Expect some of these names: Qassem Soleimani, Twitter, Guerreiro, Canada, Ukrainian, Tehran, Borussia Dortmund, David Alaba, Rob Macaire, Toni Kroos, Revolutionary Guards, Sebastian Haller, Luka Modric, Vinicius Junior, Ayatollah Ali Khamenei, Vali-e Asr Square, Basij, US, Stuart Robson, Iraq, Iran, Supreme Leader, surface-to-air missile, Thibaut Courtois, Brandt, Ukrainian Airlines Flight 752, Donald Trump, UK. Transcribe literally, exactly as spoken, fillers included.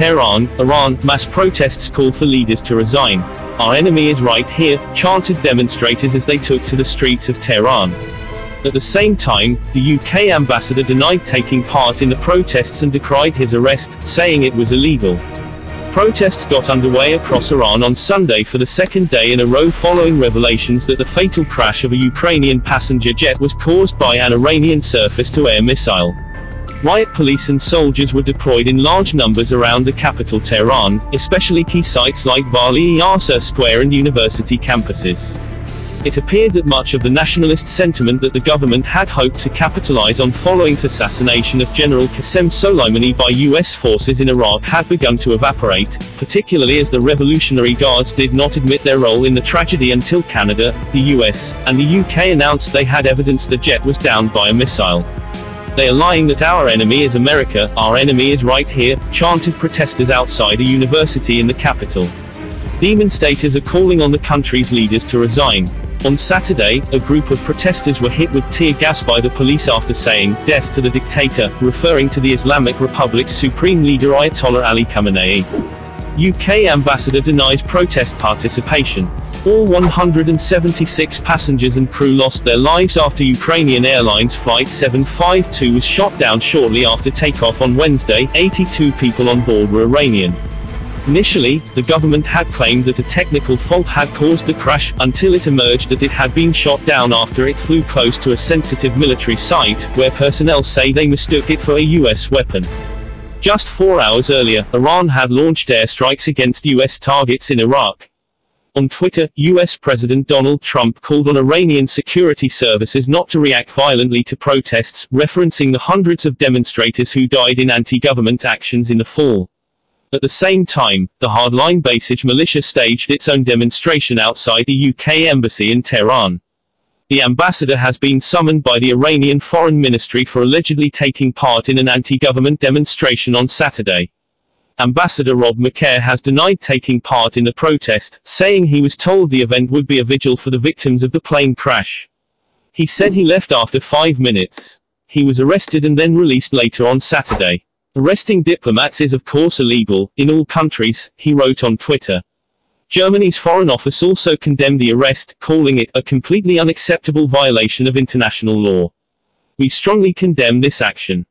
Tehran, Iran, mass protests called for leaders to resign. "Our enemy is right here," chanted demonstrators as they took to the streets of Tehran. At the same time, the U K ambassador denied taking part in the protests and decried his arrest, saying it was illegal. Protests got underway across Iran on Sunday for the second day in a row following revelations that the fatal crash of a Ukrainian passenger jet was caused by an Iranian surface-to-air missile. Riot police and soldiers were deployed in large numbers around the capital Tehran, especially key sites like Vali-e Asr Square and university campuses. It appeared that much of the nationalist sentiment that the government had hoped to capitalize on following the assassination of General Qassem Soleimani by U S forces in Iraq had begun to evaporate, particularly as the Revolutionary Guards did not admit their role in the tragedy until Canada, the U S, and the U K announced they had evidence the jet was downed by a missile. "They are lying that our enemy is America, our enemy is right here," chanted protesters outside a university in the capital. Demonstrators are calling on the country's leaders to resign. On Saturday, a group of protesters were hit with tear gas by the police after saying, "Death to the dictator," referring to the Islamic Republic's supreme leader Ayatollah Ali Khamenei. U K ambassador denies protest participation. All one hundred seventy-six passengers and crew lost their lives after Ukrainian Airlines Flight seven five two was shot down shortly after takeoff on Wednesday. eighty-two people on board were Iranian. Initially, the government had claimed that a technical fault had caused the crash, until it emerged that it had been shot down after it flew close to a sensitive military site, where personnel say they mistook it for a U S weapon. Just four hours earlier, Iran had launched airstrikes against U S targets in Iraq. On Twitter, U S President Donald Trump called on Iranian security services not to react violently to protests, referencing the hundreds of demonstrators who died in anti-government actions in the fall. At the same time, the hardline Basij militia staged its own demonstration outside the U K embassy in Tehran. The ambassador has been summoned by the Iranian Foreign Ministry for allegedly taking part in an anti-government demonstration on Saturday. Ambassador Rob Macaire has denied taking part in the protest, saying he was told the event would be a vigil for the victims of the plane crash. He said he left after five minutes. He was arrested and then released later on Saturday. "Arresting diplomats is of course illegal, in all countries," he wrote on Twitter. Germany's Foreign Office also condemned the arrest, calling it a completely unacceptable violation of international law. "We strongly condemn this action.